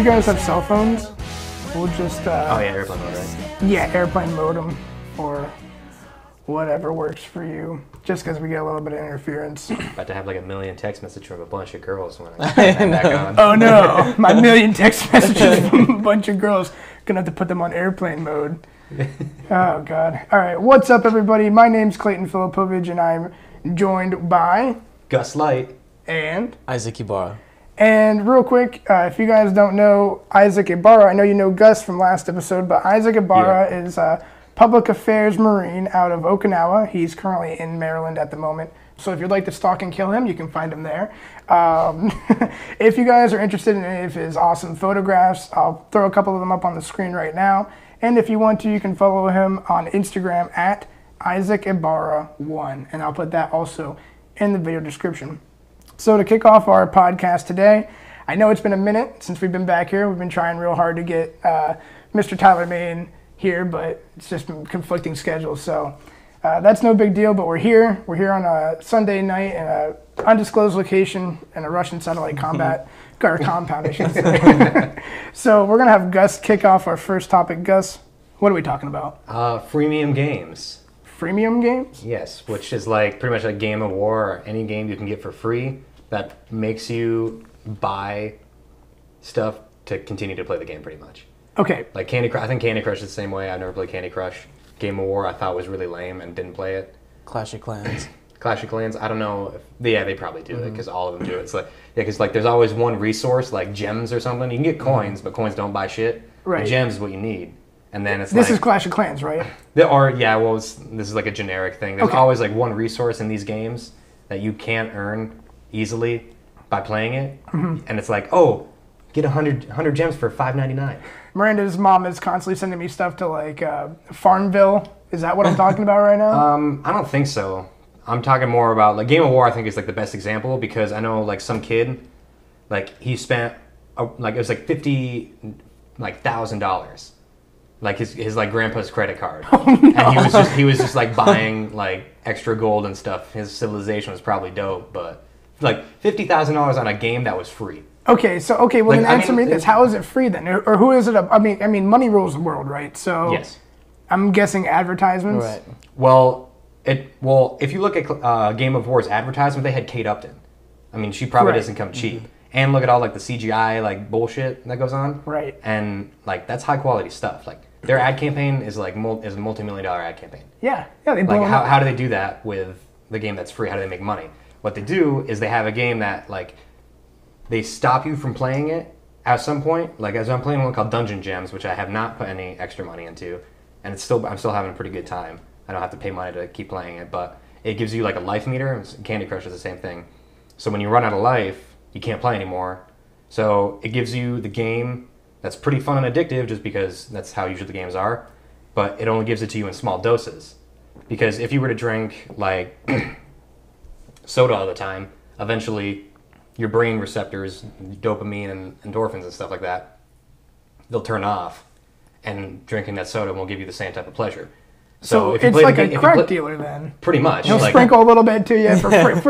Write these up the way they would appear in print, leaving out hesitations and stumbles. you guys have cell phones, we'll just... oh yeah, airplane mode, right? Yeah, airplane modem or whatever works for you. Just because we get a little bit of interference. About to have like a million text messages from a bunch of girls when I get that back on. Oh no, my million text messages from a bunch of girls. Gonna have to put them on airplane mode. Oh God. All right, what's up everybody? My name's Clayton Filipovich and I'm joined by... Gus Light. And? Isaac Ibarra. And real quick, if you guys don't know Isaac Ibarra, I know you know Gus from last episode, but Isaac Ibarra is a public affairs Marine out of Okinawa. He's currently in Maryland at the moment. So if you'd like to stalk and kill him, you can find him there. If you guys are interested in any of his awesome photographs, I'll throw a couple of them up on the screen right now. And if you want to, you can follow him on Instagram at IsaacIbarra1. And I'll put that also in the video description. So to kick off our podcast today, I know it's been a minute since we've been back here. We've been trying real hard to get Mr. Tyler Mayne here, but it's just been conflicting schedules. So that's no big deal, but we're here. We're here on a Sunday night in an undisclosed location in a Russian satellite combat, or compound, I should say. So we're going to have Gus kick off our first topic. Gus, what are we talking about? Freemium games. Freemium games? Yes, which is like pretty much like Game of War or any game you can get for free. That makes you buy stuff to continue to play the game, pretty much. Okay. Like Candy Crush, I think Candy Crush is the same way. I've never played Candy Crush. Game of War, I thought was really lame and didn't play it. Clash of Clans. Clash of Clans. I don't know. Yeah, they probably do it because all of them do it. It's like, yeah, because like there's always one resource, like gems or something. You can get coins, but coins don't buy shit. Right. And gems is what you need. And then it's this is Clash of Clans, right? There are, yeah. Well, this is like a generic thing. There's always like one resource in these games that you can't earn easily by playing it, and it's like, oh, get 100 gems for $5.99. Miranda's mom is constantly sending me stuff to like Farmville. Is that what I'm talking about right now? I don't think so. I'm talking more about like Game of War. I think is like the best example because I know like some kid, like he spent like it was like $50,000. Like his like grandpa's credit card, oh, no. And he was just like buying like extra gold and stuff. His civilization was probably dope, but like $50,000 on a game that was free. Okay, so well like, then answer me this: how is it free then, or who is it? I mean, money rules the world, right? So yes, I'm guessing advertisements. Right. Well, if you look at Game of War's advertisement, they had Kate Upton. I mean, she probably doesn't come cheap. Mm-hmm. And look at all like the CGI like bullshit that goes on. Right. And like that's high quality stuff. Like. Their ad campaign is like is a multi-million-dollar ad campaign. Yeah, yeah. They like how do they do that with the game that's free? How do they make money? What they do is they have a game that like they stop you from playing it at some point. Like as I'm playing one called Dungeon Gems, which I have not put any extra money into, and I'm still having a pretty good time. I don't have to pay money to keep playing it, but it gives you like a life meter. Candy Crush is the same thing. So when you run out of life, you can't play anymore. So it gives you the game. That's pretty fun and addictive just because that's how usually the games are, but it only gives it to you in small doses. Because if you were to drink, like, soda all the time, eventually your brain receptors, dopamine and endorphins and stuff like that, they'll turn off, and drinking that soda won't give you the same type of pleasure. So if you it's like a crack dealer then. Pretty much. He'll like, sprinkle a little bit to you for free. The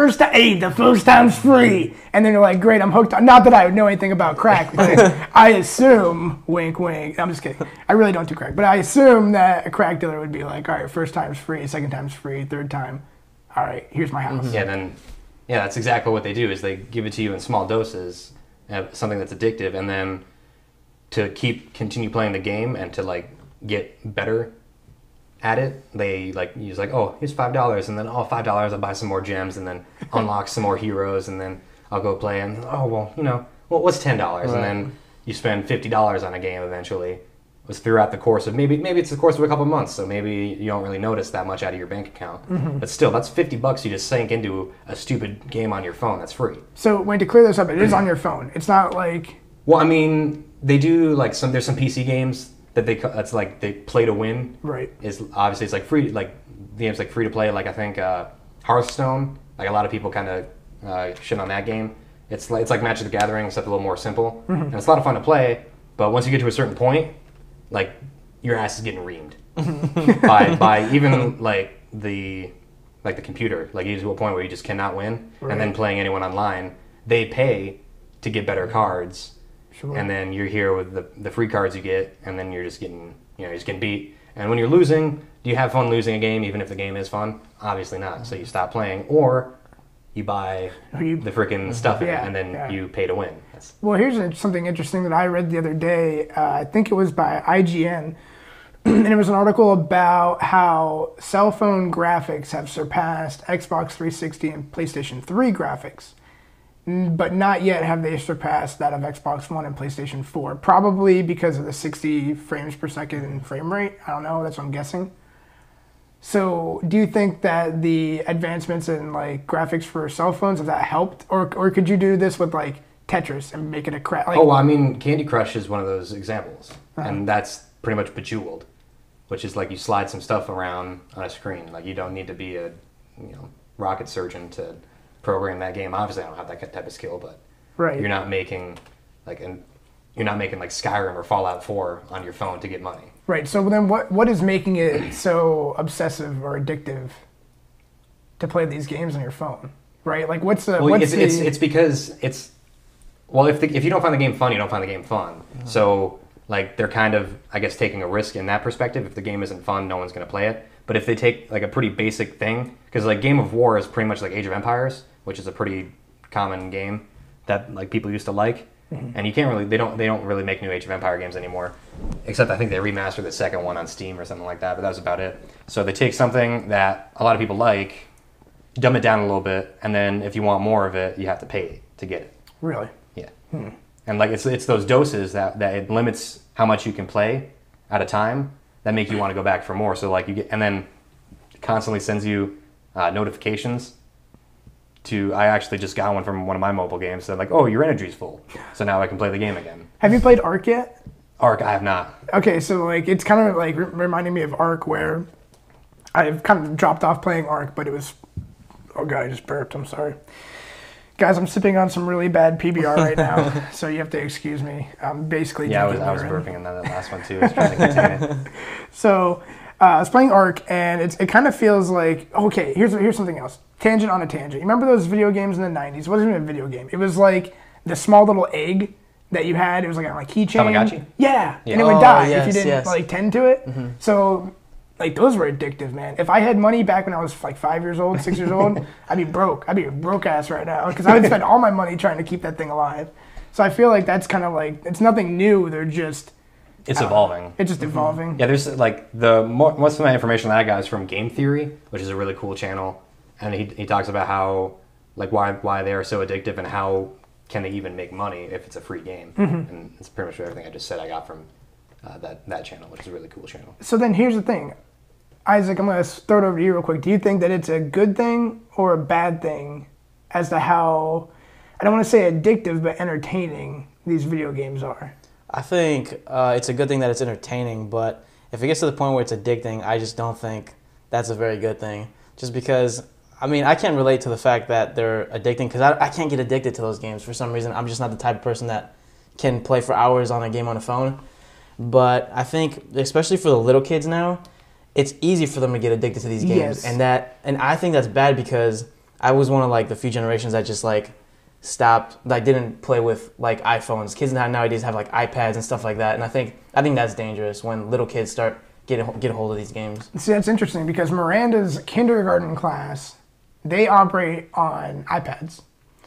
first time's free. And then you're like, great, I'm hooked on. Not that I would know anything about crack, but I assume, wink, wink. I'm just kidding. I really don't do crack. But I assume that a crack dealer would be like, all right, first time's free, second time's free, third time, all right, here's my house. Yeah, that's exactly what they do is they give it to you in small doses, something that's addictive, and then to continue playing the game and to like get better at it, they like use like, oh, here's $5, and then $5, I'll buy some more gems, and then unlock some more heroes, and then I'll go play, and what's $10, and then you spend $50 on a game eventually. It was throughout the course of maybe it's the course of a couple of months, so maybe you don't really notice that much out of your bank account, but still, that's $50 you just sank into a stupid game on your phone that's free. So, to clear this up, it is on your phone. It's not like they do like there's some PC games. That's like they play to win. Right. Is obviously it's like free, like the game's like free to play. Like I think Hearthstone. Like a lot of people kind of shit on that game. It's like Magic the Gathering, except a little more simple. And it's a lot of fun to play. But once you get to a certain point, like your ass is getting reamed by even like the computer. Like you get to a point where you just cannot win. Right. And then playing anyone online, they pay to get better cards. Sure. And then you're here with the free cards you get, and then you're just getting, you know, you're just getting beat. And when you're losing, do you have fun losing a game, even if the game is fun? Obviously not. So you stop playing, or you buy the freaking stuff and then you pay to win. Yes. Well, here's something interesting that I read the other day. I think it was by IGN. And it was an article about how cell phone graphics have surpassed Xbox 360 and PlayStation 3 graphics. But not yet have they surpassed that of Xbox One and PlayStation 4. Probably because of the 60 frames per second frame rate. I don't know. That's what I'm guessing. So do you think that the advancements in like graphics for cell phones, have that helped? Or could you do this with like Tetris and make it a crap? Like, oh, I mean, Candy Crush is one of those examples. And that's pretty much Bejeweled, which is like you slide some stuff around on a screen. Like you don't need to be a, you know, rocket surgeon to program that game. Obviously I don't have that type of skill, but you're not making like like Skyrim or Fallout 4 on your phone to get money. Right. So then what is making it so obsessive or addictive to play these games on your phone? Right? Like it's because it's if you don't find the game fun, you don't find the game fun. Oh. So like they're kind of, I guess, taking a risk in that perspective. If the game isn't fun, no one's going to play it. But if they take like a pretty basic thing, because like Game of War is pretty much like Age of Empires, which is a pretty common game that like people used to like, and you can't really they don't really make new Age of Empire games anymore, except I think they remastered the second one on Steam or something like that. But that was about it. So they take something that a lot of people like, dumb it down a little bit, and then if you want more of it, you have to pay to get it. Really? Yeah. Hmm. And like it's those doses that it limits how much you can play at a time that make you want to go back for more. So like you get, and then it constantly sends you notifications. I actually just got one from one of my mobile games that like, oh, your energy's full, so now I can play the game again. Have you played Ark yet? Ark, I have not. Okay, so like it's kind of like reminding me of Ark, where I've kind of dropped off playing Ark, but it was, oh god, I just burped. I'm sorry. Guys, I'm sipping on some really bad PBR right now, so you have to excuse me. I'm basically drinking I was burping in that last one too. I was trying to contain it. So I was playing Ark, and it kind of feels like, okay, here's something else. Tangent on a tangent. You remember those video games in the 90s? It wasn't even a video game. It was like the small little egg that you had. It was like on a keychain. Tamagotchi? Yeah. And it would die if you didn't like tend to it. Mm-hmm. So like those were addictive, man. If I had money back when I was like 6 years old, I'd be broke. I'd be a broke ass right now because I would spend all my money trying to keep that thing alive. So I feel like that's kind of like, it's nothing new. It's evolving. It's just evolving. Yeah, there's like most of my information that I got is from Game Theory, which is a really cool channel. And he talks about how, like why they are so addictive and how can they even make money if it's a free game. Mm-hmm. And it's pretty much everything I just said I got from that channel, which is a really cool channel. So then here's the thing. Isaac, I'm going to throw it over to you real quick. Do you think that it's a good thing or a bad thing as to how, I don't want to say addictive, but entertaining these video games are? I think it's a good thing that it's entertaining, but if it gets to the point where it's addicting, I just don't think that's a very good thing. Just because, I mean, I can't relate to the fact that they're addicting because I can't get addicted to those games for some reason. I'm just not the type of person that can play for hours on a game on a phone. But I think, especially for the little kids now, it's easy for them to get addicted to these games. Yes. And I think that's bad because I was one of like the few generations that just like stopped, like didn't play with like iPhones. Kids nowadays have like iPads and stuff like that, and I think that's dangerous when little kids start get a hold of these games. See, that's interesting because Miranda's kindergarten class, they operate on iPads.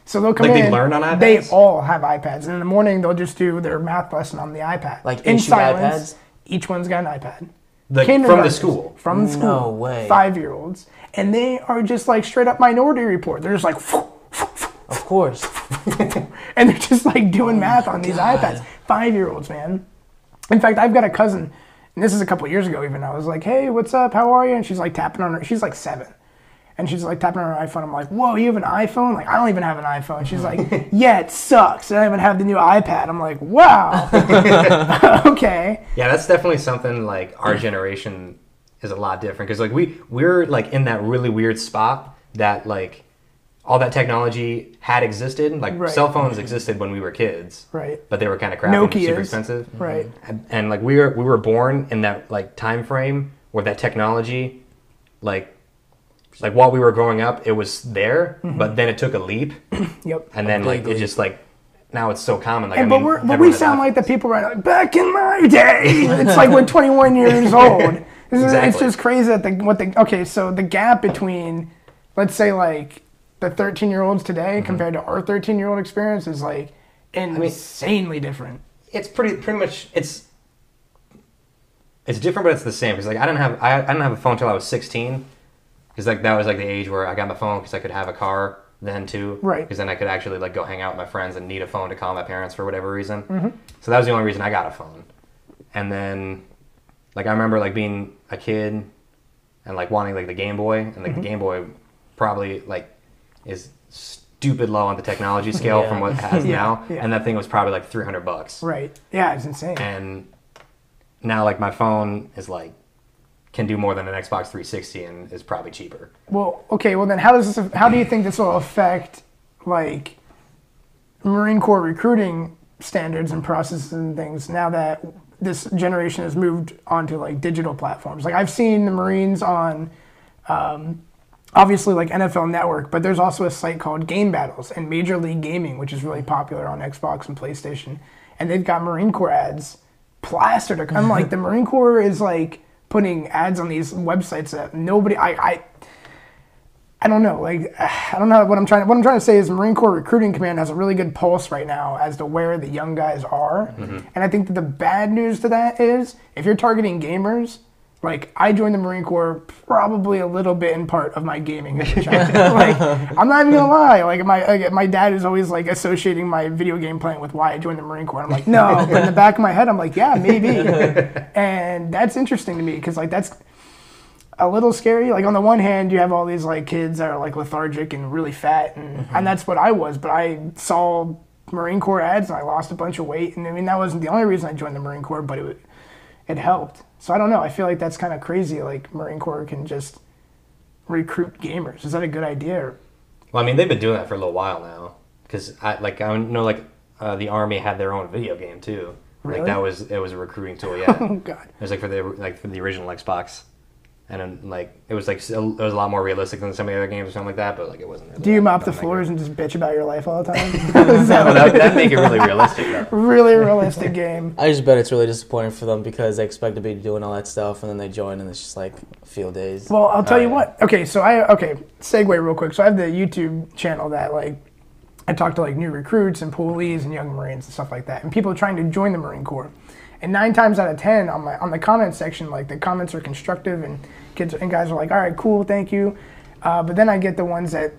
So they'll come in. They learn on iPads? They all have iPads, and in the morning they'll just do their math lesson on the iPad. Like in silence, iPads? Each one's got an iPad. From the school. No way. 5-year-olds. And they are just like straight up Minority Report. They're just like, of course. And they're just like doing math on these iPads. 5-year-olds, man. In fact, I've got a cousin, and this is a couple years ago even. I was like, hey, what's up? How are you? And she's like tapping on her, she's like 7. And she's like tapping on her iPhone. I'm like, whoa, you have an iPhone? Like, I don't even have an iPhone. She's like, yeah, it sucks. I don't even have the new iPad. I'm like, wow. Okay. Yeah, that's definitely something like our generation is a lot different because like we're like in that really weird spot that like all that technology had existed. Like cell phones existed when we were kids. Right. But they were kind of crappy and super expensive. Right. And like we were born in that like time frame where that technology like while we were growing up, it was there, but then it took a leap. Yep. And then like it just like now it's so common. Like, yeah, but we sound like the people right now. Back in my day, it's like we're 21 years old. Exactly. It's just crazy that so the gap between, let's say, like the 13-year-olds today compared to our 13-year-old experience is like insanely different. It's pretty much it's different, but it's the same. Because like I didn't have a phone till I was 16. Because like that was like the age where I got my phone because I could have a car then too. Right. Because then I could actually like go hang out with my friends and need a phone to call my parents for whatever reason. So that was the only reason I got a phone. And then like I remember like being a kid and like wanting like the Game Boy, and like the Game Boy probably like is stupid low on the technology scale from what it has now. And that thing was probably like $300. Right. Yeah, it's insane. And now like my phone is like can do more than an Xbox 360 and is probably cheaper. Well, okay, well then how do you think this will affect like Marine Corps recruiting standards and processes and things now that this generation has moved onto like digital platforms? Like I've seen the Marines on obviously like NFL Network, but there's also a site called Game Battles and Major League Gaming, which is really popular on Xbox and PlayStation, and they've got Marine Corps ads plastered. I'm like, the Marine Corps is like putting ads on these websites that nobody, I don't know, like, I don't know what I'm trying to say is Marine Corps Recruiting Command has a really good pulse right now as to where the young guys are, and I think that the bad news to that is, if you're targeting gamers, like, I joined the Marine Corps probably a little bit in part of my gaming. Like, I'm not even gonna lie. Like, my dad is always, like, associating my video game playing with why I joined the Marine Corps. I'm like, no. But in the back of my head, I'm like, yeah, maybe. And that's interesting to me because, like, that's a little scary. Like, on the one hand, you have all these, like, kids that are, like, lethargic and really fat. And that's what I was. But I saw Marine Corps ads and I lost a bunch of weight. And, I mean, that wasn't the only reason I joined the Marine Corps, but it helped. So I don't know. I feel like that's kind of crazy. Like Marine Corps can just recruit gamers. Is that a good idea? Well, I mean, they've been doing that for a little while now. Because I know like the Army had their own video game too. Really? Like it was a recruiting tool. Yeah. Oh God. It was for the original Xbox, and then, like it was a lot more realistic than some of the other games or something like that. But like it wasn't. Really. Do you mop the floors and just bitch about your life all the time? That'd make it really realistic. Really realistic game. I just bet it's really disappointing for them because they expect to be doing all that stuff and then they join and it's just like field days. Well, I'll tell you what. Okay, so segue real quick. So I have the YouTube channel that like I talk to like new recruits and police and young Marines and stuff like that, and people are trying to join the Marine Corps. And 9 times out of 10 on the comment section, like the comments are constructive and kids and guys are like, all right, cool, thank you. But then I get the ones that,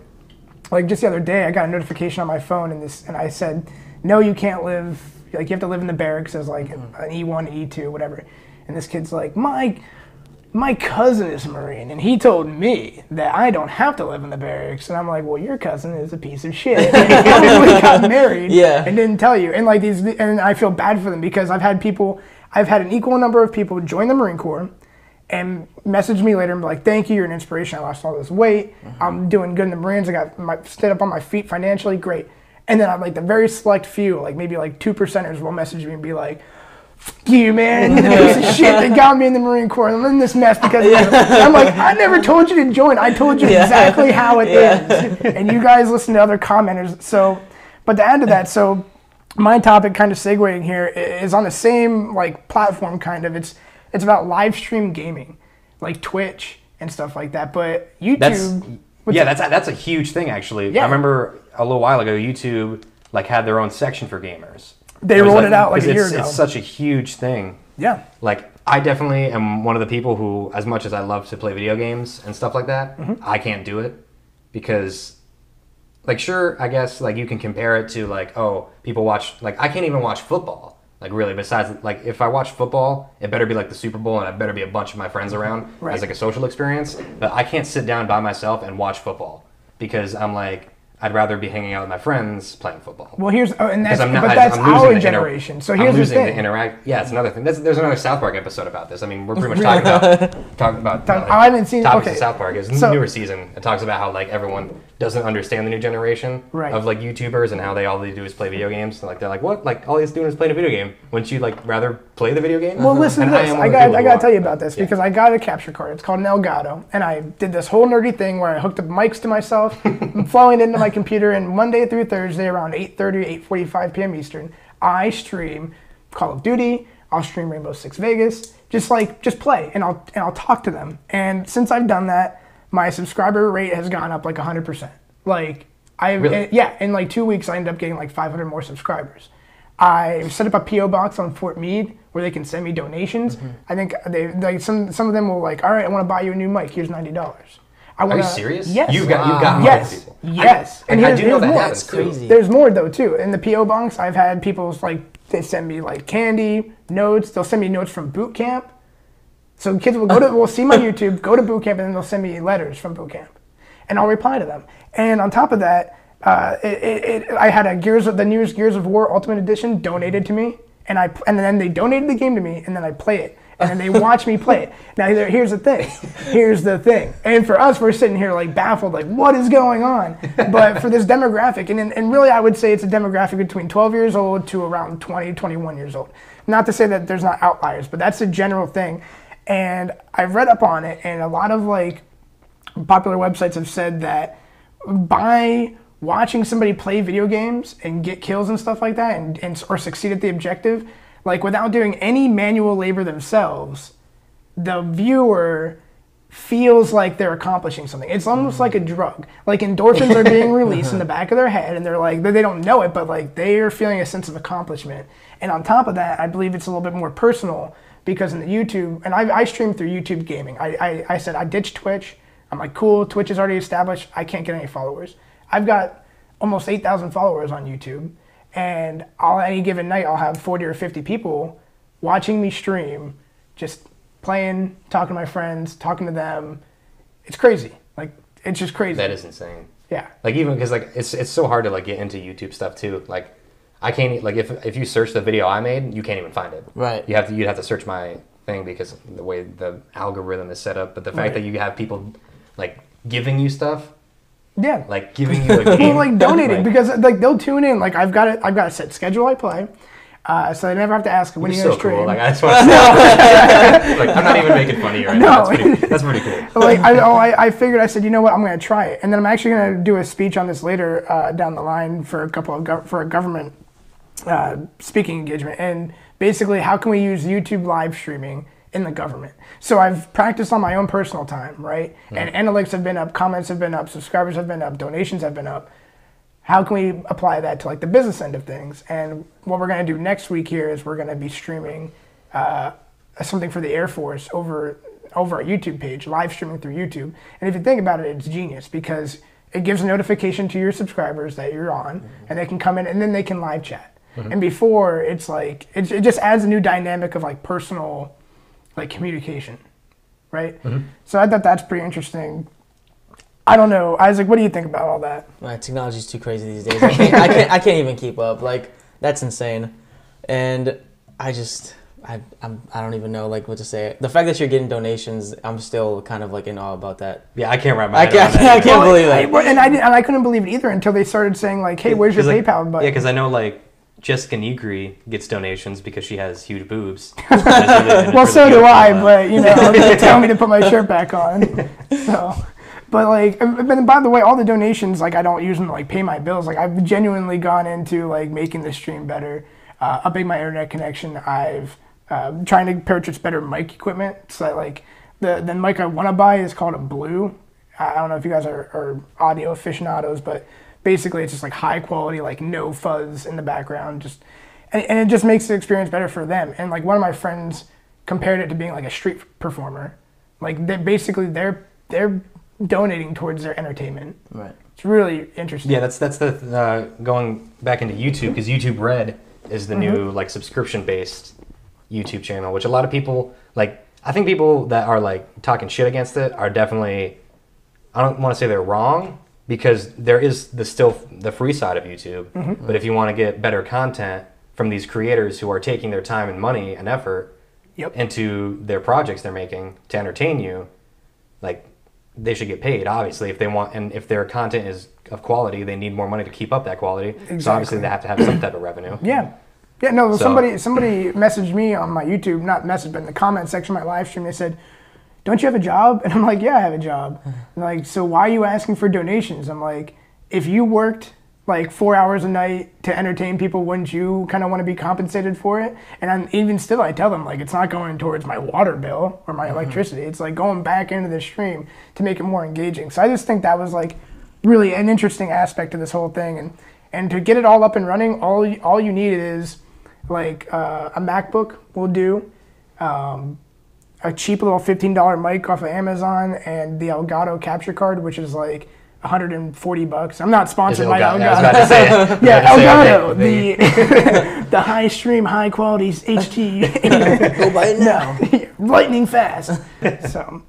like just the other day, I got a notification on my phone and I said, no, you can't live, like you have to live in the barracks as like an E1, E2, whatever. And this kid's like, my cousin is a Marine and he told me that I don't have to live in the barracks. And I'm like, well, your cousin is a piece of shit. And he probably got married and didn't tell you. And like and I feel bad for them because I've had an equal number of people join the Marine Corps and message me later and be like, thank you, you're an inspiration, I lost all this weight, I'm doing good in the Marines, I got stood up on my feet financially, great. And then I'm like the very select few, like maybe like 2%ers will message me and be like, fuck you, man, the piece of shit that got me in the Marine Corps, I'm in this mess because of you. I'm like, I never told you to join, I told you exactly how it is. And you guys listen to other commenters. So, but to add to that, so my topic kind of segueing here is on the same like platform kind of, it's about live stream gaming, like Twitch and stuff like that. But YouTube, that's a huge thing actually. Yeah. I remember a little while ago, YouTube like had their own section for gamers. They rolled it out like a year ago. It's such a huge thing. Yeah. Like I definitely am one of the people who, as much as I love to play video games and stuff like that, I can't do it because, like, sure, I guess like you can compare it to like, oh, people watch, like I can't even watch football. Like really, besides like if I watch football, it better be like the Super Bowl, and I better be a bunch of my friends around as like a social experience. But I can't sit down by myself and watch football because I'm like I'd rather be hanging out with my friends playing football. Well, that's our generation. So here's the thing. It's another thing. There's another South Park episode about this. I mean, we're pretty much talking about. I haven't seen topics of South Park. It's a newer season. It talks about how like everyone doesn't understand the new generation of like YouTubers and how they do is play video games. And, like, they're like, what? Like, all he's doing is playing a video game. Wouldn't you like rather play the video game? Well, listen to this. I gotta tell you about this because I got a capture card. It's called an Elgato, and I did this whole nerdy thing where I hooked up mics to myself, I'm flowing into my computer, and Monday through Thursday around 8:30, 8:45 p.m. Eastern, I stream Call of Duty. I'll stream Rainbow Six Vegas. Just play, and I'll talk to them. And since I've done that, my subscriber rate has gone up like 100%. Like yeah, in like 2 weeks, I ended up getting like 500 more subscribers. I set up a PO box on Fort Meade where they can send me donations. Mm-hmm. I think they like some of them will like, all right, I want to buy you a new mic. Here's $90. Are you serious? Yes. You've got yes. People. Yes. And I do know that more. That's crazy. There's more though too. In the PO box, I've had people they send me like candy, notes. They'll send me notes from boot camp. So kids will will see my YouTube, go to boot camp, and then they'll send me letters from boot camp, and I'll reply to them. And on top of that, I had a the newest Gears of War Ultimate Edition donated to me, and then they donated the game to me, and then I play it, and then they watch me play it. Now here's the thing. And for us, we're sitting here like baffled, like what is going on? But for this demographic, and really I would say it's a demographic between 12 years old to around 20, 21 years old. Not to say that there's not outliers, but that's a general thing. And I've read up on it, and a lot of like popular websites have said that by watching somebody play video games and get kills and stuff like that, or succeed at the objective, like without doing any manual labor themselves, the viewer feels like they're accomplishing something. It's almost like a drug. Like endorphins are being released in the back of their head, and they're like, they don't know it, but like they are feeling a sense of accomplishment. And on top of that, I believe it's a little bit more personal. Because in the YouTube, and I stream through YouTube gaming. I said I ditched Twitch. I'm like, cool, Twitch is already established. I can't get any followers. I've got almost 8,000 followers on YouTube. And any given night, I'll have 40 or 50 people watching me stream, just playing, talking to my friends, talking to them. It's crazy. Like, it's just crazy. That is insane. Yeah. Like, even because, like, it's so hard to, like, get into YouTube stuff, too. Like, I can't, like, if you search the video I made, you can't even find it. Right. You'd have to search my thing because of the way the algorithm is set up. But the fact that you have people, like, giving you stuff. Yeah. Like, giving you a game. Well, like, donating. Because, like, they'll tune in. Like, I've got a set schedule I play. So they never have to ask, when are you going to stream? Cool. Like, I just want to like, I'm not even making fun of you right now. That's pretty cool. Like, I figured, I said, you know what, I'm going to try it. And then I'm actually going to do a speech on this later down the line for a government speaking engagement, and basically how can we use YouTube live streaming in the government. So I've practiced on my own personal time, right? And analytics have been up, comments have been up, subscribers have been up, donations have been up. How can we apply that to like the business end of things? And what we're going to do next week here is we're going to be streaming something for the Air Force over our YouTube page, live streaming through YouTube. And if you think about it, it's genius because it gives a notification to your subscribers that you're on, and they can come in and then they can live chat. And before, it's like, it just adds a new dynamic of like personal, like communication, right? So I thought that's pretty interesting. I don't know, Isaac, what do you think about all that? My technology's too crazy these days. I can't even keep up. Like, that's insane. And I don't even know like what to say. The fact that you're getting donations, I'm still kind of like in awe about that. Yeah, I can't wrap my head around that. I can't believe that. And I couldn't believe it either until they started saying like, hey, where's your PayPal button? Yeah, because I know like, Jessica Negri gets donations because she has huge boobs. Well, so do I, but, you know, they tell me to put my shirt back on. So, but, like, and by the way, all the donations, like, I don't use them to, like, pay my bills. Like, I've genuinely gone into, like, making the stream better, upping my internet connection. I've trying to purchase better mic equipment. So, like, the mic I want to buy is called a Blue. I don't know if you guys are audio aficionados, but basically, it's just like high quality, like no fuzz in the background, just and it just makes the experience better for them. And like one of my friends compared it to being like a street performer, like they're donating towards their entertainment. Right. It's really interesting. Yeah, that's the going back into YouTube because YouTube Red is the new like subscription based YouTube channel, which a lot of people like. I think people that are like talking shit against it are definitely. I don't want to say they're wrong. Because there is still the free side of YouTube, but if you want to get better content from these creators who are taking their time and money and effort into their projects they're making to entertain you, like they should get paid, obviously, if they want, and if their content is of quality, they need more money to keep up that quality. Exactly. So obviously they have to have some type of revenue. Yeah. Yeah, no, so, somebody messaged me on my YouTube, not message, but in the comment section of my live stream, they said, "Don't you have a job?" And I'm like, "Yeah, I have a job." And they're like, "So why are you asking for donations?" I'm like, if you worked like 4 hours a night to entertain people, wouldn't you kind of want to be compensated for it? And I'm, even still, I tell them, like, it's not going towards my water bill or my electricity. It's like going back into the stream to make it more engaging. So I just think that was like really an interesting aspect of this whole thing. And to get it all up and running, all you need is like a MacBook will do, a cheap little $15 mic off of Amazon, and the Elgato capture card, which is like $140. I'm not sponsored by Elgato. I was about to say it. Elgato, the high stream, high quality HT. Go buy it now. Lightning fast. So,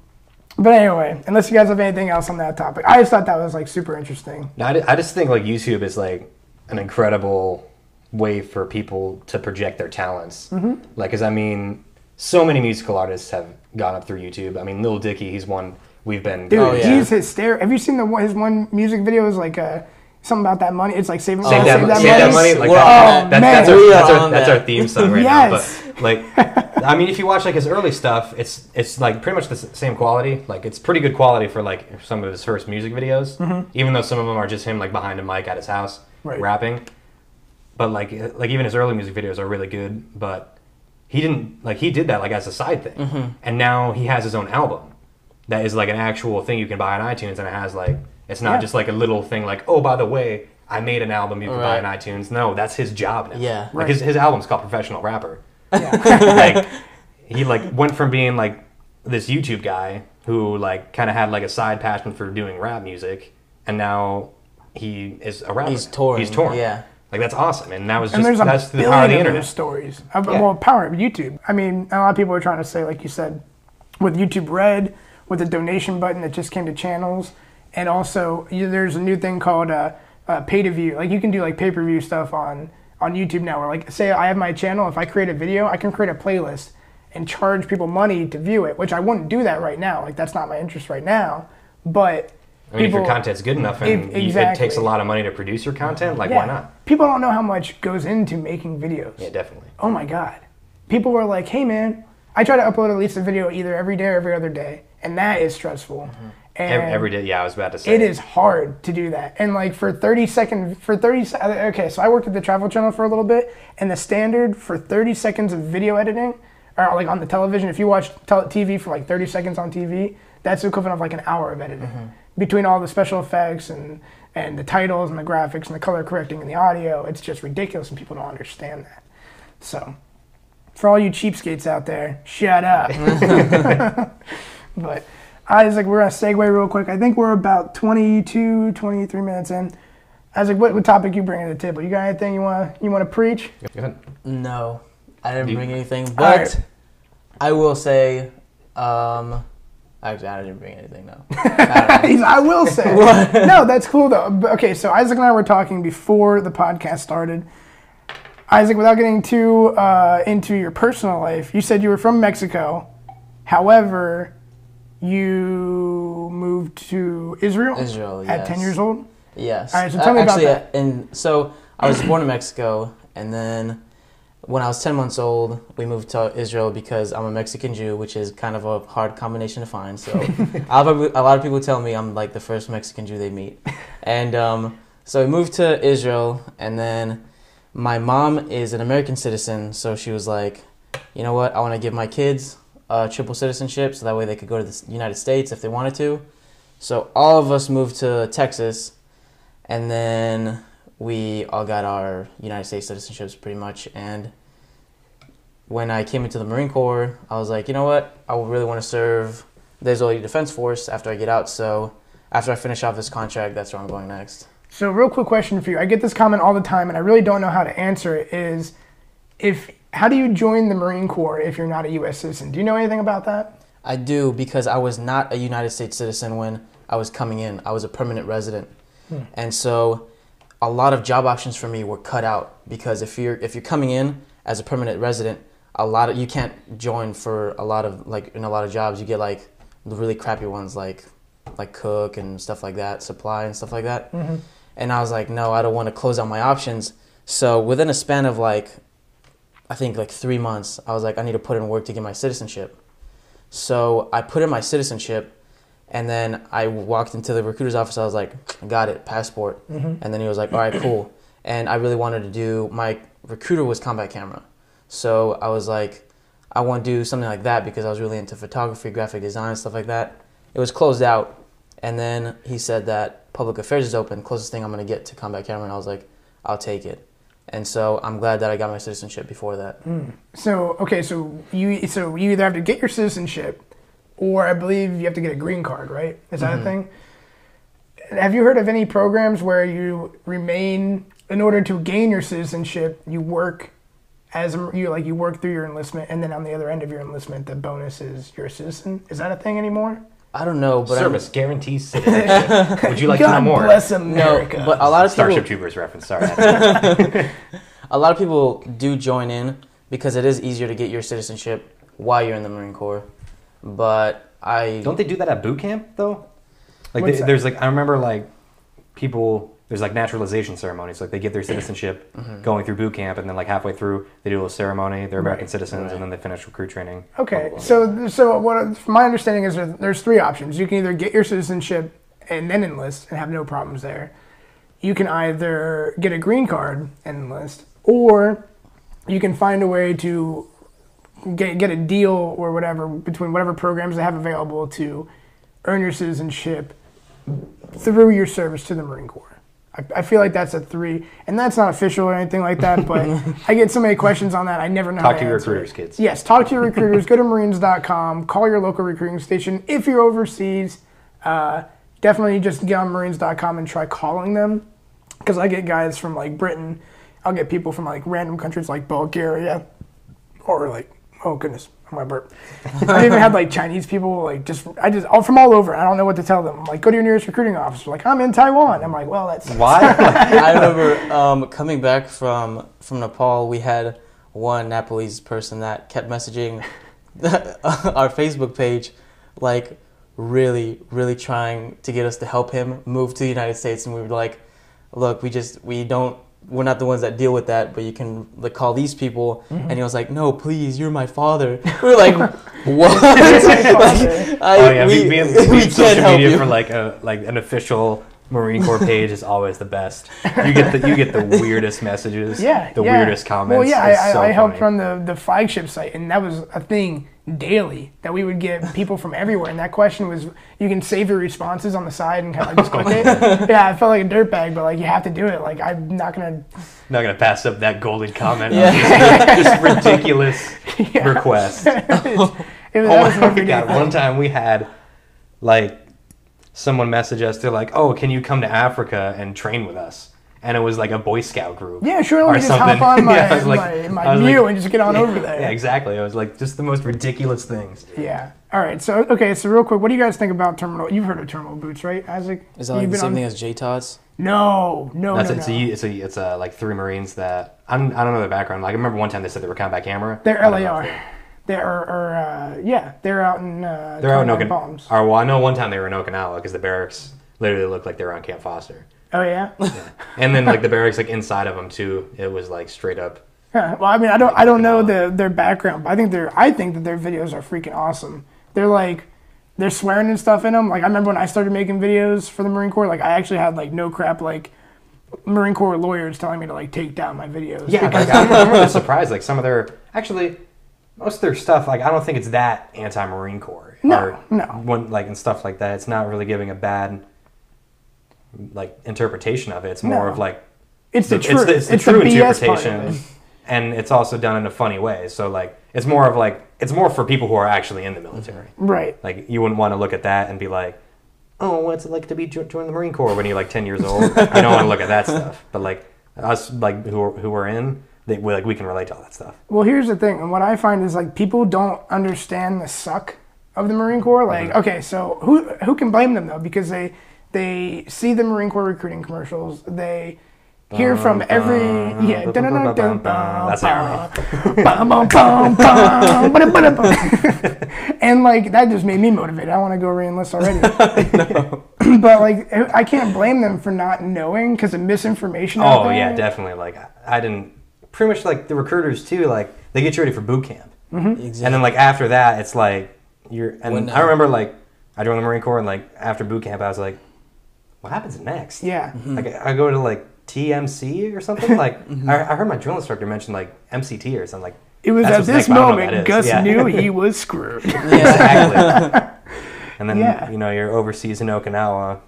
but anyway, unless you guys have anything else on that topic, I just thought that was like super interesting. No, I just think like YouTube is like an incredible way for people to project their talents. Like, because I mean, so many musical artists have gone up through YouTube. I mean, Lil Dicky, he's one. We've been he's hysterical. Have you seen his one music video? It was like something about that money. It's like save that money. Like, that's our theme song right now. But like, I mean, if you watch like his early stuff, it's like pretty much the same quality. Like, it's pretty good quality for like some of his first music videos. Even though some of them are just him like behind a mic at his house rapping. But like even his early music videos are really good. But he didn't like he did that like as a side thing, and now he has his own album. That is like an actual thing you can buy on iTunes, and it has like, it's not just like a little thing like, oh, by the way, I made an album you can buy on iTunes. No, that's his job now. Yeah. Like his album's called Professional Rapper. Like, he like went from being like this YouTube guy who like kind of had like a side passion for doing rap music, and now he is a rapper. He's touring. Yeah. Like, that's awesome, and that was just, that's the power of the internet. Stories. Well, power of YouTube. I mean, a lot of people are trying to say, like you said, with YouTube Red, with a donation button that just came to channels, and also there's a new thing called pay-to-view. Like, you can do like pay-per-view stuff on YouTube now, where like, say I have my channel, if I create a video, I can create a playlist and charge people money to view it, which I wouldn't do that right now. Like, that's not my interest right now, but I mean, if your content's good enough and it takes a lot of money to produce your content, like, why not? People don't know how much goes into making videos. Yeah, definitely. Oh my God. People were like, "Hey man, I try to upload at least a video either every day or every other day." And that is stressful. And every day, I was about to say. It is hard to do that. And like okay, so I worked at the Travel Channel for a little bit, and the standard for 30 seconds of video editing, or like on the television, if you watch TV for like 30 seconds on TV, that's the equivalent of like an hour of editing. Between all the special effects and the titles and the graphics and the color correcting and the audio, it's just ridiculous, and people don't understand that. So for all you cheapskates out there, shut up. But Isaac, we're going to segue real quick. I think we're about 22, 23 minutes in. Isaac, what topic you bringing to the table? You got anything you want to preach? Go ahead. No, I didn't bring anything. But I will say, actually, I didn't bring anything, no. I will say. No, that's cool, though. Okay, so Isaac and I were talking before the podcast started. Isaac, without getting too into your personal life, you said you were from Mexico. However, you moved to Israel? Israel, yes. At 10 years old? Yes. All right, so tell me about that. And so I was born in Mexico, and then when I was 10 months old, we moved to Israel because I'm a Mexican Jew, which is kind of a hard combination to find. So a lot of people tell me I'm like the first Mexican Jew they meet. And so we moved to Israel, and then my mom is an American citizen, so she was like, you know what, I want to give my kids triple citizenship, so that way they could go to the United States if they wanted to. So all of us moved to Texas, and then we all got our United States citizenships pretty much. And when I came into the Marine Corps, I was like, you know what, I really want to serve the Israeli Defense Force after I get out. So after I finish off this contract, that's where I'm going next. So real quick question for you. I get this comment all the time, and I really don't know how to answer it, is how do you join the Marine Corps if you're not a U.S. citizen? Do you know anything about that? I do, because I was not a United States citizen when I was coming in. I was a permanent resident. And so a lot of job options for me were cut out, because if you're coming in as a permanent resident, you can't join for a lot of jobs. You get like the really crappy ones, like like cook and stuff like that, supply and stuff like that. Mm-hmm. And I was like, no, I don't want to close out my options. So within a span of like, I think like 3 months, I was like, I need to put in work to get my citizenship. So I put in my citizenship, and then I walked into the recruiter's office. I was like, I got it, passport. Mm-hmm. And then he was like, all right, cool. And I really wanted to do, my recruiter was combat camera. So I was like, I want to do something like that because I was really into photography, graphic design, stuff like that. It was closed out. And then he said that public affairs is open, closest thing I'm going to get to combat camera. And I was like, I'll take it. And so I'm glad that I got my citizenship before that. Mm. So, okay, so you either have to get your citizenship or I believe you have to get a green card, right? Is that mm-hmm. a thing? Have you heard of any programs where you remain, in order to gain your citizenship, you work as you work through your enlistment, and then on the other end of your enlistment, the bonus is you're a citizen? Is that a thing anymore? I don't know, but service guarantees citizenship. Would you like God to know more? Bless America. No, but a lot of Starship people, Troopers reference. Sorry. A lot of people do join in because it is easier to get your citizenship while you're in the Marine Corps. But I don't they do that at boot camp though? Like there's like I remember like people there's like naturalization ceremonies. Like they get their citizenship mm-hmm. going through boot camp, and then like halfway through they do a little ceremony. They're American citizens, and then they finish recruit training. Okay, so what my understanding is there's three options. You can either get your citizenship and then enlist and have no problems there. You can either get a green card and enlist, or you can find a way to get a deal or whatever between whatever programs they have available to earn your citizenship through your service to the Marine Corps. I feel like that's a three, and that's not official or anything like that, but I get so many questions on that, I never know how to answer. Talk to your recruiters, kids. Yes, talk to your recruiters. Go to Marines.com. Call your local recruiting station. If you're overseas, definitely just get on Marines.com and try calling them, because I get guys from, like, Britain. I'll get people from, like, random countries like Bulgaria or, like, oh, goodness, my burp. I even had, like, Chinese people, like, all from all over. I don't know what to tell them. I'm like, go to your nearest recruiting office. They're like, I'm in Taiwan. I'm like, well, that's... Why? I remember coming back from Nepal, we had one Nepalese person that kept messaging our Facebook page, like, really, really trying to get us to help him move to the United States. And we were like, look, we're not the ones that deal with that, but you can like call these people. Mm-hmm. And he was like, "No, please, you're my father." We were like, "What?" We can't help you. For like an official Marine Corps page is always the best. You get the weirdest messages. Yeah, weirdest comments. Well, yeah, I helped run the flagship site, and that was a thing daily that we would get people from everywhere. And that question was, you can save your responses on the side and kind of just click it. Yeah, I felt like a dirtbag, but like you have to do it. Like I'm not gonna pass up that golden comment. Yeah. Just ridiculous request. One time we had like someone message us. They're like, "Oh, can you come to Africa and train with us?" And it was like a Boy Scout group. Yeah, sure. Let me just hop on my mule and just get on over there. Yeah, exactly. I was like, just the most ridiculous things. Yeah. All right. So, okay. So, real quick, what do you guys think about terminal? You've heard of terminal boots, right, Isaac? Is that like the same thing as JTOTS? No. It's like three Marines that I don't know their background. Like I remember one time they said they were combat camera. They're LAR. They're out in. They're out in Okinawa. Oh, well, I know one time they were in Okinawa because the barracks literally looked like they were on Camp Foster. Oh, yeah? Yeah. And then, like, the barracks, like, inside of them, too, it was, like, straight up. Yeah. Well, I mean, I don't know their background, but I think that their videos are freaking awesome. They're, like, they're swearing and stuff in them. Like, I remember when I started making videos for the Marine Corps, like, I actually had, like, no crap, like, Marine Corps lawyers telling me to, like, take down my videos. Yeah, like, I'm really surprised, like, some of their, actually, most of their stuff, like, I don't think it's that anti-Marine Corps. No. One, like, and stuff like that. It's not really giving a bad... like interpretation of it. It's more of like it's the true interpretation, and it's also done in a funny way. So like it's more for people who are actually in the military, right? Like you wouldn't want to look at that and be like, oh, what's it like to be join the Marine Corps when you're like 10 years old? You don't want to look at that stuff. But like us, like who are in, we can relate to all that stuff. Well, here's the thing, and what I find is like people don't understand the suck of the Marine Corps. Like okay, so who can blame them though? Because they see the Marine Corps recruiting commercials. They Hear from every... Yeah. That's how. And, like, that just made me motivated. I want to go reenlist already. But, like, I can't blame them for not knowing because of misinformation. Oh, yeah, definitely. Like, I didn't... Pretty much, like, the recruiters, too, like, they get you ready for boot camp. Mm-hmm. Exactly. And then, like, after that, it's like... you're. And when, I remember, like, I joined the Marine Corps, and, like, after boot camp, I was like, what happens next? Yeah. Mm-hmm. Like, I go to, like... TMC or something? Like, mm-hmm. I heard my drill instructor mention, like, MCT or something. Like, it was at this moment Gus knew he was screwed. Yeah, exactly. And then, you know, you're overseas in Okinawa.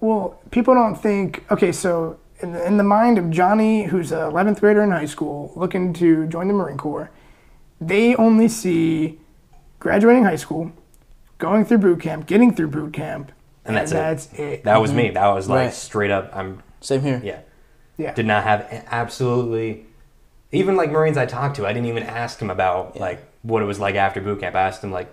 Well, people don't think, okay, so in the mind of Johnny, who's an 11th grader in high school, looking to join the Marine Corps, they only see graduating high school, going through boot camp, getting through boot camp, and that's it. That was me. That was, like, straight up, Same here. Yeah. Yeah. Did not have absolutely, even like Marines I talked to, I didn't even ask them about like what it was like after boot camp. I asked him like,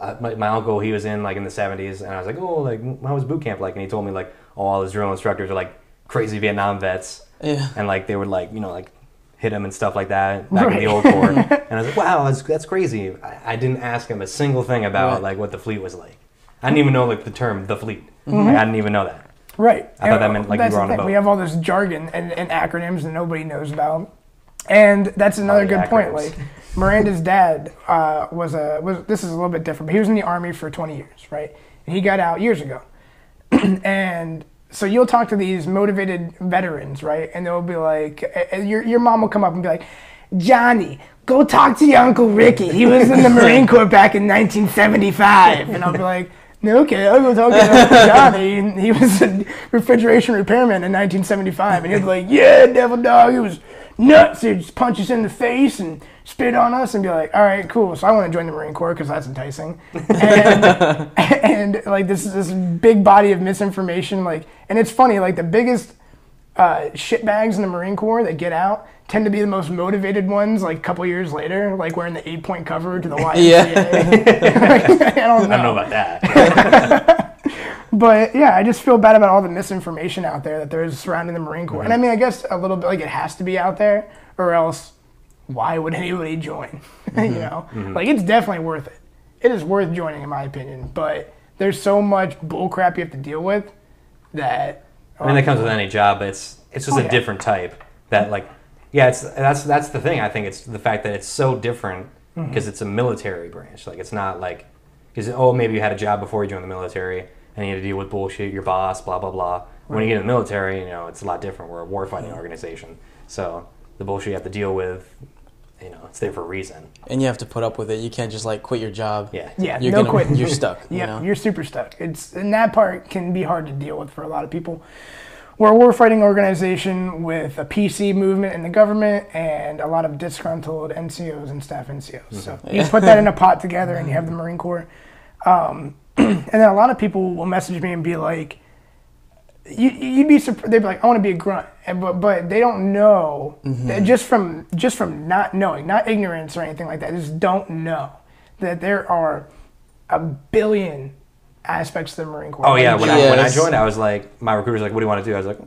my uncle, he was in like in the 70s, and I was like, oh, like how was boot camp like? And he told me like, all his drill instructors are like crazy Vietnam vets, and like they would like, you know, like hit him and stuff like that back in the old Corps. And I was like, wow, that's crazy. I didn't ask him a single thing about like what the fleet was like. I didn't even know like the term the fleet. Mm-hmm. Like, I didn't even know that. Right. I thought that meant like we were on a boat. We have all this jargon and acronyms that nobody knows about. And that's another good point. Like Miranda's dad this is a little bit different, but he was in the Army for 20 years, right? And he got out years ago. And so you'll talk to these motivated veterans, right? And they'll be like, your mom will come up and be like, Johnny, go talk to your Uncle Ricky. He was in the Marine Corps back in 1975. And I'll be like, okay, I was talking about Johnny. He was a refrigeration repairman in 1975, and he was like, yeah, devil dog, it was nuts. He'd just punch us in the face and spit on us and be like, all right, cool, so I want to join the Marine Corps because that's enticing. And like, this is this big body of misinformation. Like, and it's funny, like, the biggest shitbags in the Marine Corps that get out tend to be the most motivated ones, like, a couple years later, like, wearing the 8-point cover to the YMCA. Like, I don't know about that. But, yeah, I just feel bad about all the misinformation out there that there is surrounding the Marine Corps. Mm-hmm. And, I mean, I guess a little bit, like, it has to be out there, or else why would anybody join, you know? Mm-hmm. Like, it's definitely worth it. It is worth joining, in my opinion, but there's so much bullcrap you have to deal with that... I mean, that comes with any job, but it's just a different type that, like... Yeah, that's the thing. I think it's the fact that it's so different because it's a military branch. Like, it's not like, because, oh, maybe you had a job before you joined the military and you had to deal with bullshit, your boss, blah, blah, blah. Right. When you get in the military, you know, it's a lot different. We're a warfighting organization. So the bullshit you have to deal with, you know, it's there for a reason. And you have to put up with it. You can't just, like, quit your job. Yeah. Yeah, quitting. You're stuck. Yeah, you know? You're super stuck. And that part can be hard to deal with for a lot of people. We're a warfighting organization with a PC movement in the government and a lot of disgruntled NCOs and staff NCOs. Mm-hmm. So you put that in a pot together and you have the Marine Corps. And then a lot of people will message me and be like, "You'd be surprised." They'd be like, "I want to be a grunt," but they don't know that just from not knowing, not ignorance or anything like that. They just don't know that there are a billion aspects of the Marine Corps. Oh, yeah. When I joined, I was like, my recruiter's like, what do you want to do? I was like,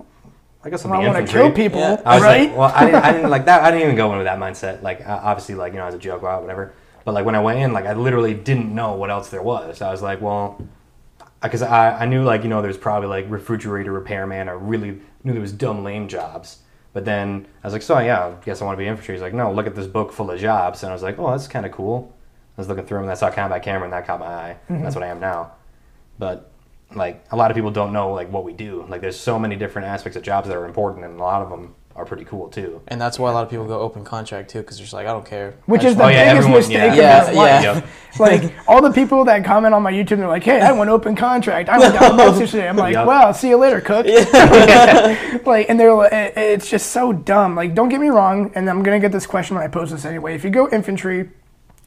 I guess I want to kill people, right? Like, well, I didn't like that. I didn't even go in with that mindset. Like, obviously, like, you know, as a joke, whatever. But, like, when I went in, like, I literally didn't know what else there was. I was like, well, because I knew, like, you know, there's probably, like, refrigerator repairman. I really knew there was dumb, lame jobs. But then I was like, so, yeah, I guess I want to be infantry. He's like, no, look at this book full of jobs. And I was like, oh, that's kind of cool. I was looking through them, and I saw combat camera, and that caught my eye. Mm-hmm. And that's what I am now. But, like, a lot of people don't know, like, what we do. Like, there's so many different aspects of jobs that are important, and a lot of them are pretty cool, too. And that's why a lot of people go open contract, too, because they're just like, I don't care. Which is the biggest mistake of life. Yeah. Like, all the people that comment on my YouTube, they're like, hey, I went open contract. I went down yesterday. I'm like, well, see you later, cook. Like, and they're like, it's just so dumb. Like, don't get me wrong, and I'm going to get this question when I post this anyway. If you go infantry...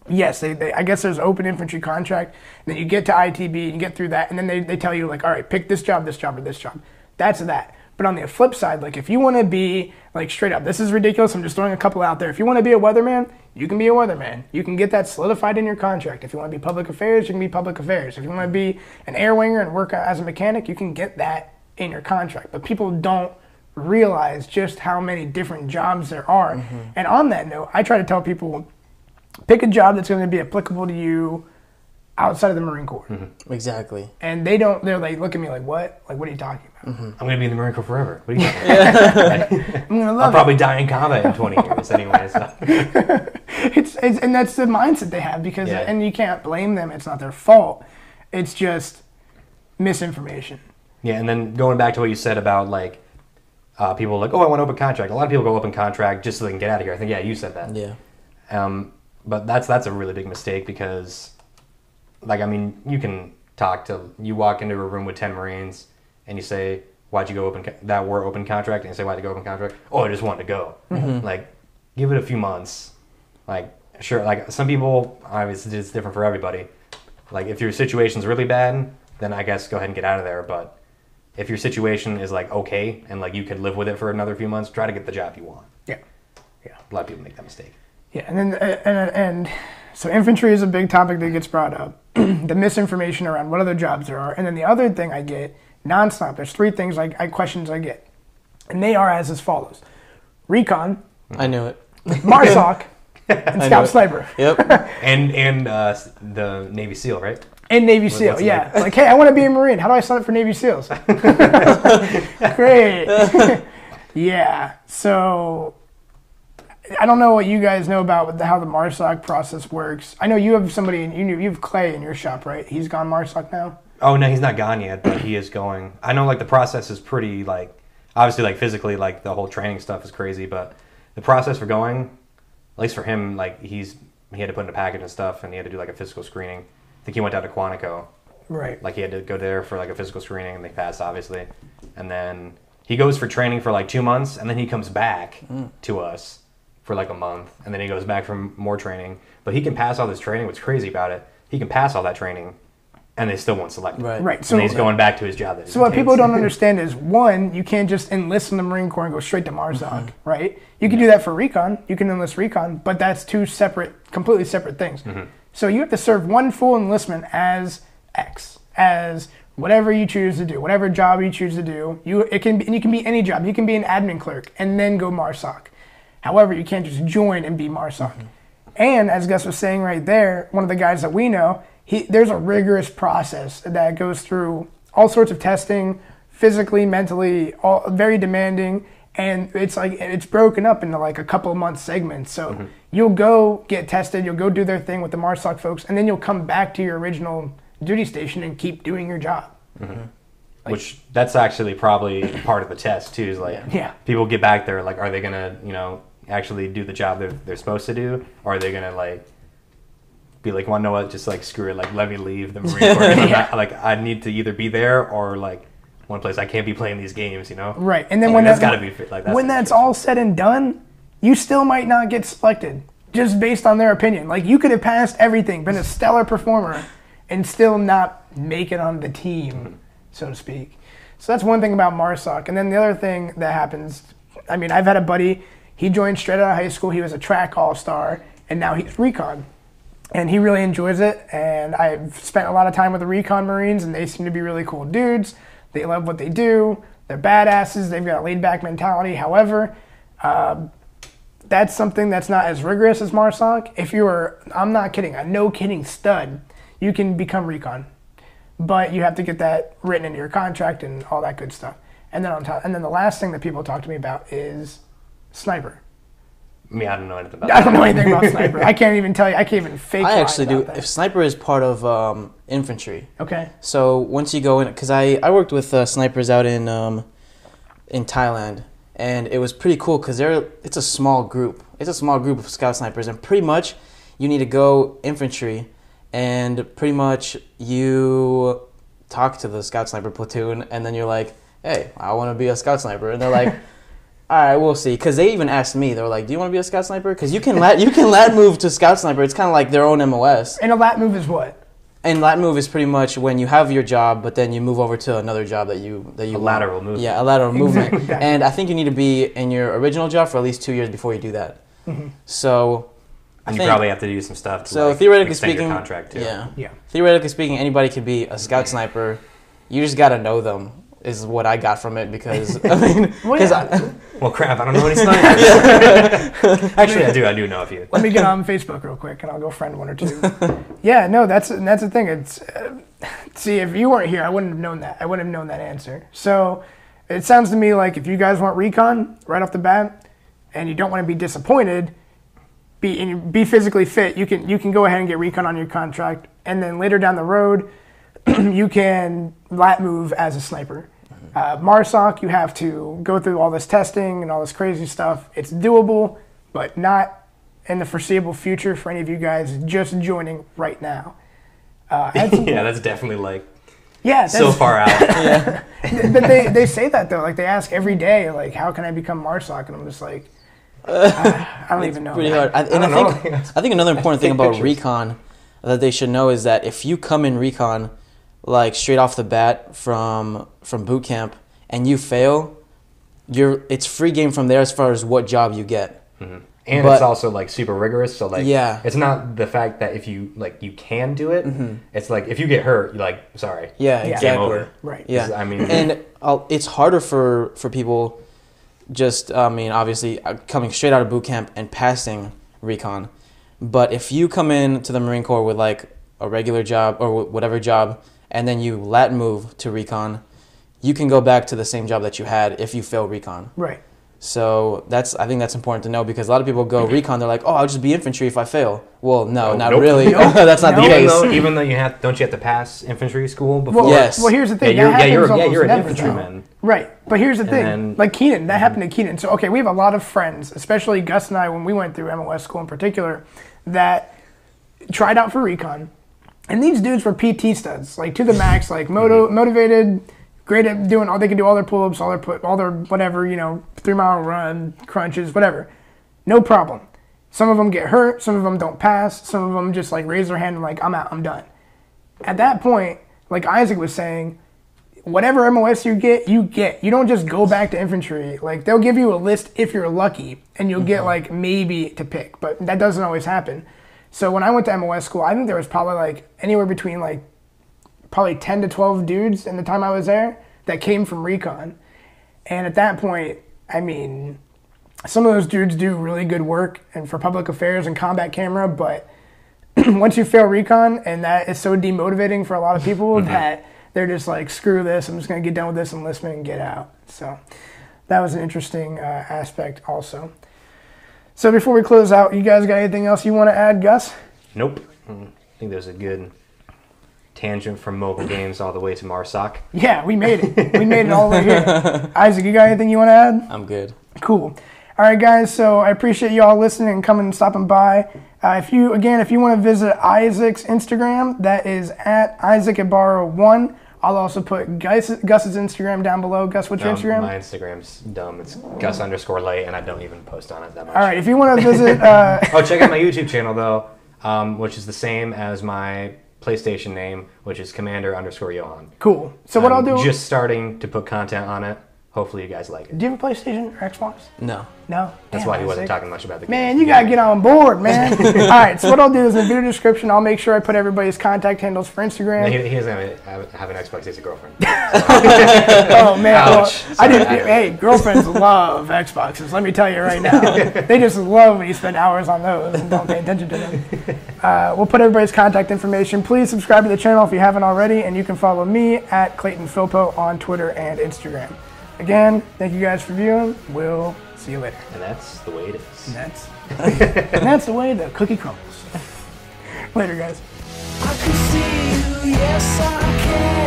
Yes, I guess there's open infantry contract, and then you get to ITB, and you get through that, and then they tell you, like, all right, pick this job, or this job. That's that. But on the flip side, like, if you want to be, like, straight up, this is ridiculous, I'm just throwing a couple out there. If you want to be a weatherman, you can be a weatherman. You can get that solidified in your contract. If you want to be public affairs, you can be public affairs. If you want to be an air winger and work as a mechanic, you can get that in your contract. But people don't realize just how many different jobs there are. Mm-hmm. And on that note, I try to tell people, pick a job that's going to be applicable to you outside of the Marine Corps. Mm-hmm. Exactly. And they don't, they're like, look at me like, what? Like, what are you talking about? Mm-hmm. I'm going to be in the Marine Corps forever. What are you talking about? I'm going to love I'll probably die in combat in 20 years anyway. So. It's, and that's the mindset they have because, yeah. And you can't blame them. It's not their fault. It's just misinformation. Yeah, and then going back to what you said about, like, people like, oh, I want open contract. A lot of people go open contract just so they can get out of here. I think, yeah, you said that. Yeah. But that's a really big mistake because, like, I mean, you can talk to, you walk into a room with 10 Marines and you say, why'd you go open, that were open contract, and you say, why'd you go open contract? Oh, I just wanted to go. Mm-hmm. Like, give it a few months. Like, sure, like, some people, obviously it's different for everybody. Like, if your situation's really bad, then I guess go ahead and get out of there, but if your situation is, like, okay, and, like, you could live with it for another few months, try to get the job you want. Yeah. Yeah. A lot of people make that mistake. Yeah. And then, and so infantry is a big topic that gets brought up. The misinformation around what other jobs there are. And then the other thing I get nonstop, there's three things questions I get. And they are as follows. Recon. I knew it. MARSOC. And Scout Sniper. Yep. and the Navy SEAL, right? And Navy SEAL, well, yeah. Like, hey, I want to be a Marine. How do I sign up for Navy SEALs? Great. Yeah. So I don't know what you guys know about how the MARSOC process works. I know you have somebody, you have Clay in your shop, right? He's gone MARSOC now? Oh, no, he's not gone yet, but he is going. I know, like, the process is pretty, like, obviously, like, physically, like, the whole training stuff is crazy, but the process for going, at least for him, like, he had to put in a package and stuff, and he had to do, like, a physical screening. I think he went down to Quantico. Right. Like, he had to go there for, like, a physical screening, and they passed, obviously. And then he goes for training for, like, 2 months, and then he comes back to us for, like, a month. And then he goes back for more training. But he can pass all this training. What's crazy about it, he can pass all that training, and they still won't select him. Right. Right. So and he's going back to his job. That so what people don't understand is, one, you can't just enlist in the Marine Corps and go straight to MARSOC, right? You can do that for recon. You can enlist recon, but that's two separate, completely separate things. Mm-hmm. So you have to serve one full enlistment as X, as whatever you choose to do, whatever job you choose to do. You can be any job. You can be an admin clerk and then go MARSOC. However, you can't just join and be MARSOC. Mm-hmm. And as Gus was saying right there, one of the guys that we know, there's a rigorous process that goes through all sorts of testing, physically, mentally, all very demanding. And it's like it's broken up into like a couple of month segments. So you'll go get tested, you'll go do their thing with the MARSOC folks, and then you'll come back to your original duty station and keep doing your job. Mm-hmm. Like, which that's actually probably part of the test too. Is like people get back there, like, are they gonna actually do the job they're supposed to do, or are they gonna like be like, well, no, what? Just like screw it, like let me leave the Marine Corps. Like I need to either be there or like. One place I can't be playing these games, Right, and then when that's all said and done, you still might not get selected just based on their opinion. Like you could have passed everything, been a stellar performer, and still not make it on the team, so to speak. So that's one thing about MARSOC. And then the other thing that happens, I mean, I've had a buddy. He joined straight out of high school. He was a track all-star, and now he's recon, and he really enjoys it. And I've spent a lot of time with the recon Marines, and they seem to be really cool dudes. They love what they do. They're badasses. They've got a laid-back mentality. However, that's something that's not as rigorous as MARSOC. If you're, I'm not kidding, a no-kidding stud, you can become recon. But you have to get that written into your contract and all that good stuff. And then on top, and then the last thing that people talk to me about is sniper. I mean, I don't know anything about that. I don't know anything about sniper. I can't even tell you. I can't even fake I actually do. That. If sniper is part of infantry. Okay. So once you go in, because I worked with snipers out in Thailand, and it was pretty cool because it's a small group. It's a small group of scout snipers, and pretty much you need to go infantry, and pretty much you talk to the scout sniper platoon, and then you're like, hey, I want to be a scout sniper, and they're like. All right, we'll see. Because they even asked me. They were like, do you want to be a scout sniper? Because you can lat move to scout sniper. It's kind of like their own MOS. And a lat move is what? And lat move is pretty much when you have your job, but then you move over to another job that you lateral movement. Yeah, a lateral movement. And I think you need to be in your original job for at least 2 years before you do that. Mm-hmm. So and you probably have to do some stuff to so like, theoretically extend speaking, your contract too. Yeah. Theoretically speaking, anybody could be a scout sniper. You just got to know them. is what I got from it, because I mean, well, crap, I don't know any snipers. Actually, I do know a few. Let me get on Facebook real quick, and I'll go friend one or two. Yeah, no, that's the thing. It's see, if you weren't here, I wouldn't have known that. I wouldn't have known that answer. So it sounds to me like if you guys want recon right off the bat, and you don't want to be disappointed, be physically fit. You can go ahead and get recon on your contract, and then later down the road, you can lat move as a sniper. MARSOC, you have to go through all this testing and all this crazy stuff. It's doable, but not in the foreseeable future for any of you guys just joining right now. Yeah, that's definitely like so far out. Yeah. But they say that, though. Like, they ask every day, like, how can I become MARSOC? And I'm just like, I don't even know. It's pretty hard. I think another important thing about recon that they should know is that if you come in recon, like, straight off the bat from boot camp, and you fail, it's free game from there as far as what job you get. Mm-hmm. And it's also, like, super rigorous, so, like, it's not the fact that if you, like, you can do it. Mm-hmm. It's, like, if you get hurt, you're, like, sorry. Yeah, exactly. Game over. Right. Yeah. I mean, and it's harder for people just, I mean, obviously, coming straight out of boot camp and passing recon. But if you come in to the Marine Corps with, like, a regular job or whatever job, and then you lat move to recon, you can go back to the same job that you had if you fail recon. Right. So I think that's important to know, because a lot of people go recon, they're like, oh, I'll just be infantry if I fail. Well, no, not really. That's not the case. Even though don't you have to pass infantry school before? Well, well, here's the thing. Yeah, you're an infantryman. Right. But here's the thing. Then, like Keenan, that happened to Keenan. So, okay, we have a lot of friends, especially Gus and I, when we went through MOS school in particular, that tried out for recon. And these dudes were PT studs, like to the max, like motivated, great at doing all they could do, all their pull-ups, all their whatever, 3-mile run, crunches, whatever. No problem. Some of them get hurt, some of them don't pass, some of them just like raise their hand and like, I'm out, I'm done. At that point, like Isaac was saying, whatever MOS you get, you get. You don't just go back to infantry. Like, they'll give you a list if you're lucky, and you'll get like maybe to pick, but that doesn't always happen. So when I went to MOS school, I think there was probably like anywhere between like probably 10 to 12 dudes in the time I was there that came from recon. And at that point, I mean, some of those dudes do really good work and for public affairs and combat camera, but once you fail recon, and that is so demotivating for a lot of people that they're just like, screw this, I'm just going to get done with this enlistment and get out. So that was an interesting aspect also. So before we close out, you guys got anything else you want to add, Gus? Nope. I think there's a good tangent from mobile games all the way to MARSOC. Yeah, we made it. We made it all the way here. Isaac, you got anything you want to add? I'm good. Cool. All right, guys, so I appreciate you all listening and coming and stopping by. If you want to visit Isaac's Instagram, that is at IsaacIbarra1. I'll also put Gus's Instagram down below. Gus, what's your Instagram? My Instagram's dumb. It's Gus_Light, and I don't even post on it that much. All right, if you want to visit... check out my YouTube channel, though, which is the same as my PlayStation name, which is Commander_Johan. Cool. So what I'll do... just starting to put content on it. Hopefully you guys like it. Do you have a PlayStation or Xbox? No. No? That's why he wasn't talking much about the game. Man, you got to get on board, man. All right, so what I'll do is in the video description, I'll make sure I put everybody's contact handles for Instagram. No, he doesn't have an Xbox. He has a girlfriend. Oh, man. Ouch. Well, hey, girlfriends love Xboxes. Let me tell you right now. They just love when you spend hours on those and don't pay attention to them. We'll put everybody's contact information. Please subscribe to the channel if you haven't already, and you can follow me at Clayton Filipo on Twitter and Instagram. Again, thank you guys for viewing. We'll see you later. And that's the way it is. And that's the way the cookie crumbles. Later, guys. I can see you, yes I can.